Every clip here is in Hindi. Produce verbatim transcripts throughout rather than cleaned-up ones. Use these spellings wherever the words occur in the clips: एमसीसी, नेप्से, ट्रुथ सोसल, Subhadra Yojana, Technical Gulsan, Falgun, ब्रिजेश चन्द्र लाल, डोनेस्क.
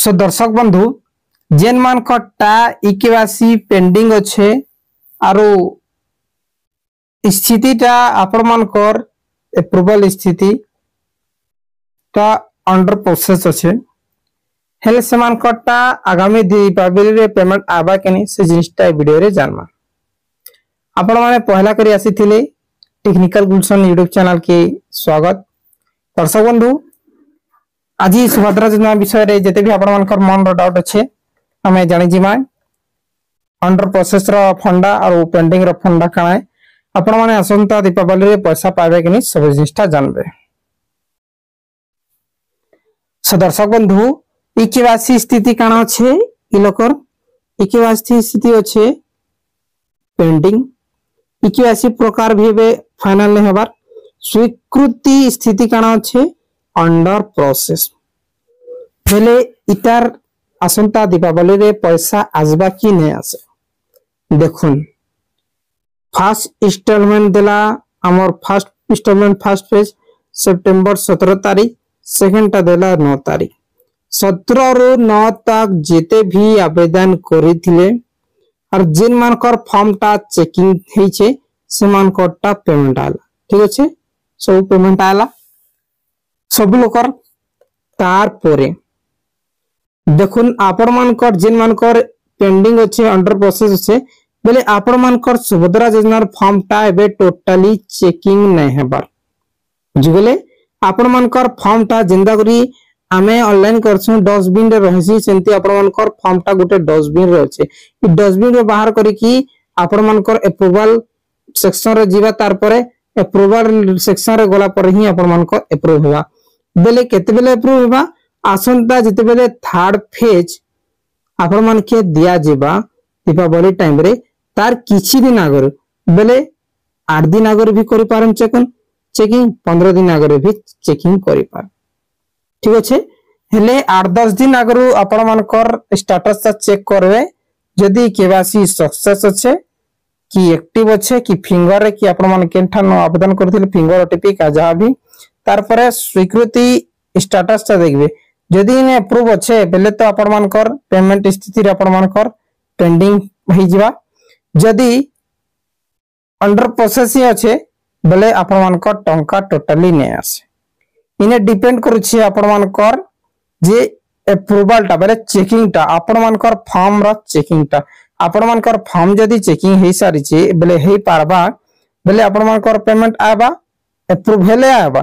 सो दर्शक बंधु जेन मान टा इकेवासी पेंडिंग अच्छे आरो स्थिति टा आपण मानकर एप्रुवाल स्थिति टा अंडर प्रोसेस अच्छे हेल्थ से मान टा आगामी दीपावली रे पेमेंट आबा के नहीं से जिनटा वीडियो रे जानवा आपण माने पहला करी आसी थिले टेक्निकल गुलशन यूट्यूब चैनल के स्वागत दर्शक बंधु आज सुभद्रा योजना विषय रे जते भी आपण मानकर मन रो डाउट अच्छे हमें जानि जिमा अंडर प्रोसेस रो फंडा और पेंडिंग रो फंडा काए आपण माने असंता दीपावली रे पैसा पावे के नहीं सब जिनटा जानबे सो दर्शक बंधु इकेवासी स्थिति काना छे इलोकर इकेवासी स्थिति अच्छे पेंडिंग इकेवासी प्रकार भेबे फाइनल ने हबार स्वीकृति स्थिति काना छे अंडर प्रोसेस पहले इतार असंता दीपावली रे पैसा आसबा कि नै आसे देखुन फर्स्ट इंस्टॉलमेंट देला हमर फर्स्ट इंस्टॉलमेंट फर्स्ट फेज सितंबर सत्रह तारीख सेकंड ता देला नौ तारीख सत्रह रु नौ तक जेते भी आवेदन करी थिले और जिन मानकर फॉर्म टा चेकिंग हे छे से मानकर टा पेमेंट आला ठीक अछि सब पेमेंट आला सब लोकर तार पोरे देखुन आपण मानकर जिन मानकर पेंडिंग अछि अंडर प्रोसेस अछि बोले आपण मानकर सुभद्रा योजना फॉर्म टा एबे टोटली चेकिंग नै हेबार बुझबले आपण मानकर फॉर्म टा जिंदा करी आमे ऑनलाइन करसु डस्टबिन रे रहसी सेंती आपण मानकर फॉर्म टा गोटे डस्टबिन रे अछि इ डस्टबिन रे बाहर करी कि आपण मानकर अप्रूवल सेक्शन रे जीवा तार परे अप्रूवल सेक्शन रे गोला पर ही आपण मानकर अप्रूव होवा बेले केते बेले अप्रूव होवा आसंता जते बेले थर्ड फेज आपण मान के दिया जेबा दीपावली टाइम रे तार किछि दिन आगर बेले आठ दिन आगर भी करि पारम चेकिंग चेकिंग पंद्रह दिन आगर भी चेकिंग करि पार ठीक अच्छे हेले आठ दस दिन आगु आपण मानकर स्टेटस चेक करबे जदी केवासी सक्सेस अच्छे कि एक्टिव अच्छे कि फिंगर रे कि आपण मान केनठा न आवेदन करथिले फिंगर ओटीपी का जहा भी तार परे स्वीकृति स्टेटस ता देखबे जदी ने अप्रूव अच्छे पहले तो आपण मानकर पेमेंट स्थिति रे आपण मानकर पेंडिंग होई जीवा जदी अंडर प्रोसेस अच्छे बोले आपण मानकर टंका टोटली नै आसे इने डिपेंड करूछी आपण मानकर जे अप्रूवल टा बरे चेकिंग टा आपण मानकर फॉर्म रा चेकिंग टा आपण मानकर फॉर्म जदी चेकिंग हे सारी छे बले हे पारबा बले आपण मानकर पेमेंट आबा अप्रूव हेले आबा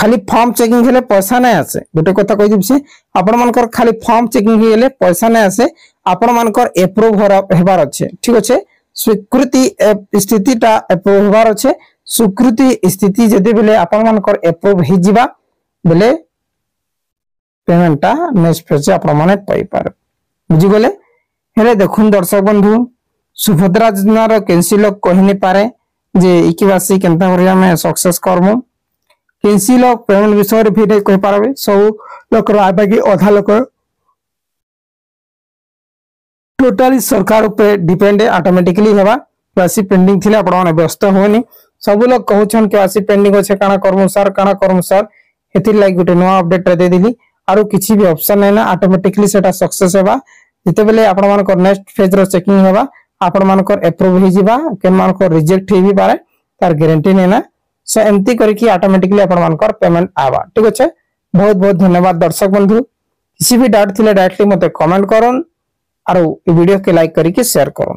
खाली फॉर्म चेकिंग हेले पैसा नै आसे गोटे कथा कहि दिबसे आपण मानकर खाली फॉर्म चेकिंग हेले पैसा नै आसे आपण मानकर अप्रूव हेबार अछि ठीक अछि स्वीकृति स्थिति टा अप्रूव हेबार अछि स्वीकृति स्थिति जदी बले आपण मानकर अप्रूव हे जीवा बोले पेमेंट टा नेक्स्ट फेज आपण माने पाई पार बुझी गले हेले देखुन दर्शक बंधु सुभद्रा योजना रो कैंसिल कहनी पारे जे इकेवासी केनता करिया में सक्सेस करमु कैंसिल पेमेंट विषय रे फिर कहि पारबे सब लोक रो आबा की आधा लोक टोटली सरकार ऊपर डिपेंड है ऑटोमेटिकली हेबा केवासी पेंडिंग थिले आपण माने व्यस्त होनी सब लोग कहउछन केवासी पेंडिंग छै काना करमु सर काना करमु सर एथि लाइक गोटे नवा अपडेट रे दे दिली आरो किछि भी ऑप्शन नै ना ऑटोमेटिकली सेटा सक्सेस हेबा जते बेले आपण मानकर नेक्स्ट फेज रो चेकिंग हेबा आपण मानकर अप्रूव हे जिबा के मानकर रिजेक्ट हे भी पारे तार गारंटी नै ना सो एम्ति करि कि ऑटोमेटिकली आपण मानकर पेमेंट आबा ठीक अछि बहुत बहुत धन्यवाद दर्शक बंधु किसी भी डाउट थिले डायरेक्टली मते कमेंट करन आरो ई वीडियो के लाइक करि के शेयर करन।